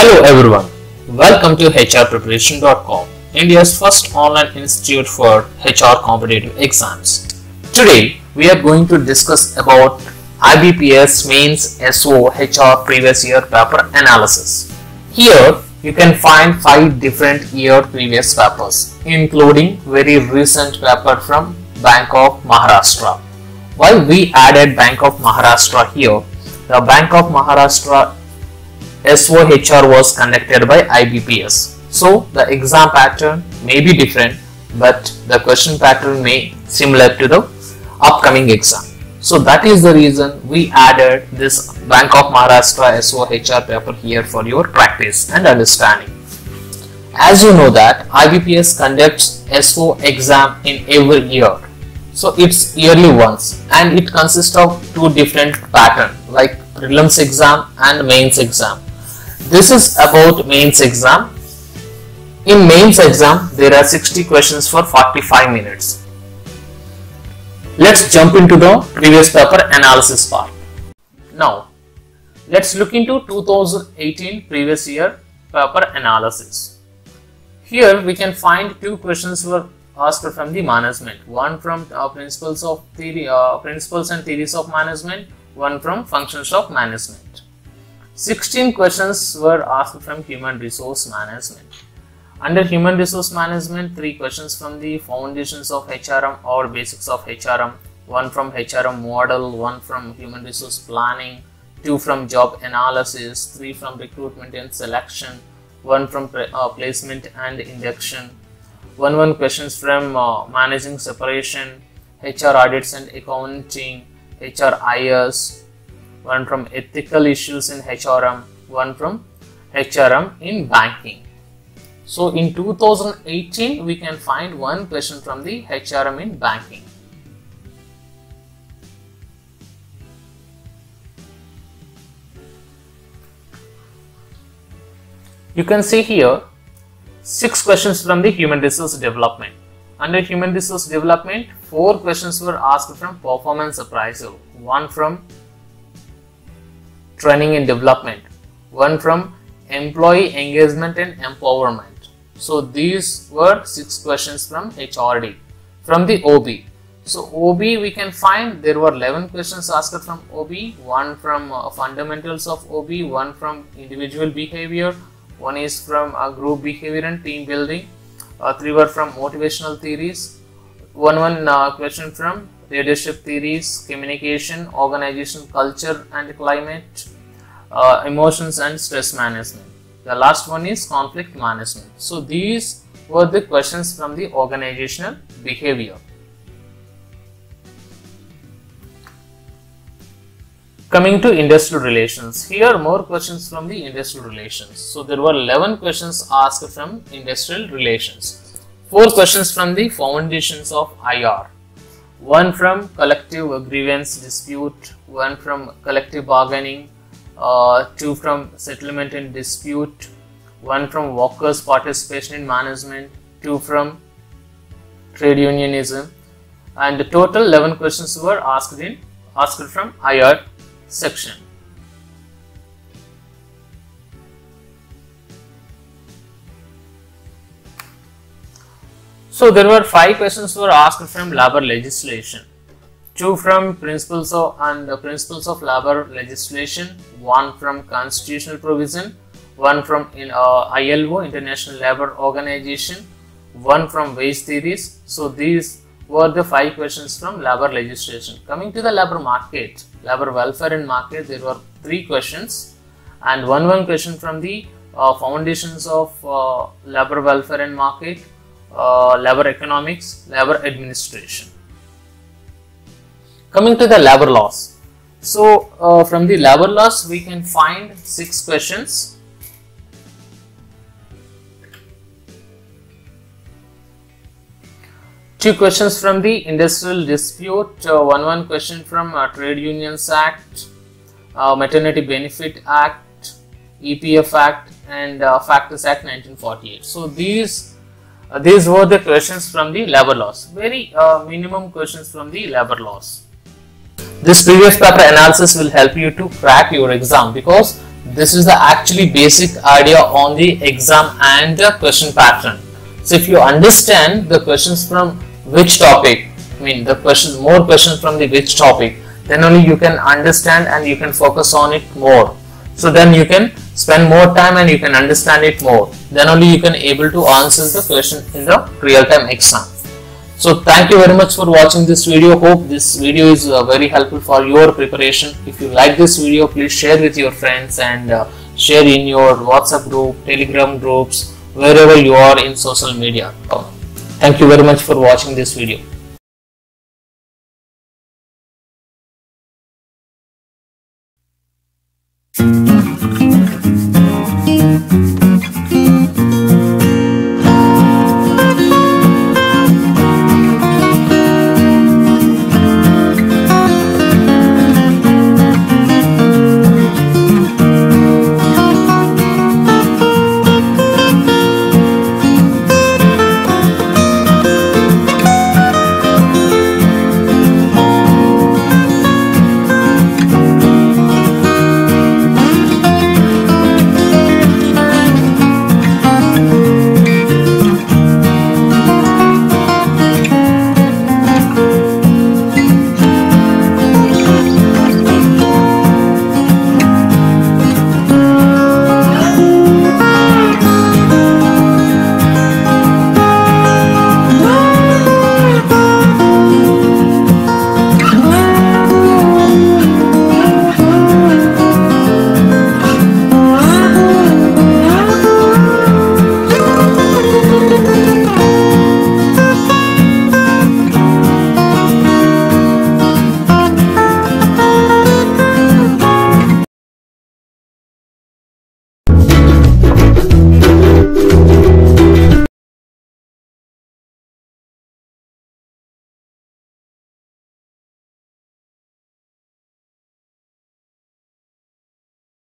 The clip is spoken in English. Hello everyone, welcome to HRpreparation.com, India's first online institute for HR competitive exams. Today we are going to discuss about IBPS Mains SO HR Previous Year Paper Analysis. Here you can find 5 different year previous papers, including very recent paper from Bank of Maharashtra. Why we added Bank of Maharashtra here? The Bank of Maharashtra SOHR was conducted by IBPS. So the exam pattern may be different, but the question pattern may similar to the upcoming exam. So that is the reason we added this Bank of Maharashtra SOHR paper here for your practice and understanding. As you know that IBPS conducts SO exam in every year. So it's yearly once, and it consists of 2 different patterns like prelims exam and mains exam. This is about mains exam. In mains exam, there are 60 questions for 45 minutes. Let's jump into the previous paper analysis part. Now, let's look into 2018 previous year paper analysis. Here we can find 2 questions were asked from the management. One from principles and theories of management. One from functions of management. 16 questions were asked from human resource management. Under human resource management, 3 questions from the foundations of HRM or basics of HRM, 1 from HRM model, 1 from human resource planning, 2 from job analysis, 3 from recruitment and selection, 1 from placement and induction, 1 questions from managing separation, HR audits and accounting, HRIS, 1 from ethical issues in HRM, 1 from HRM in banking. So in 2018, we can find 1 question from the HRM in banking. You can see here 6 questions from the human resource development. Under human resource development, 4 questions were asked from performance appraisal, 1 from training and development, 1 from employee engagement and empowerment. So these were 6 questions from HRD. From the OB, so OB we can find there were 11 questions asked from OB, 1 from fundamentals of OB, 1 from individual behavior, 1 is from group behavior and team building, 3 were from motivational theories, one question from leadership theories, communication, organization, culture and climate, emotions and stress management. The last one is conflict management. So these were the questions from the organizational behavior. Coming to industrial relations, here more questions from the industrial relations. So there were 11 questions asked from industrial relations, 4 questions from the foundations of IR, 1 from collective grievance dispute, 1 from collective bargaining, 2 from settlement and dispute, 1 from workers' participation in management, 2 from trade unionism, and the total 11 questions were asked from IR section. So there were 5 questions were asked from labor legislation, 2 from principles of labor legislation, 1 from constitutional provision, 1 from ILO, International Labor Organization, 1 from wage theories. So these were the 5 questions from labor legislation. Coming to the labor market, labor welfare and market, there were 3 questions, and one question from the foundations of labor welfare and market, labor economics, labor administration. Coming to the labor laws, so from the labor laws we can find 6 questions. Two questions from the industrial dispute, one question from Trade Unions Act, Maternity Benefit Act, EPF Act and Factories Act 1948. So these were the questions from the labor laws, very minimum questions from the labor laws. This previous paper analysis will help you to crack your exam, because This is the actually basic idea on the exam and the question pattern. So if you understand the questions from which topic, I mean the questions, more questions from the which topic, then only you can understand and you can focus on it more. So then you can spend more time and you can understand it more. Then only you can able to answer the question in the real-time exam. So thank you very much for watching this video. Hope this video is very helpful for your preparation. If you like this video, please share with your friends and share in your WhatsApp group, Telegram groups, wherever you are in social media. Thank you very much for watching this video.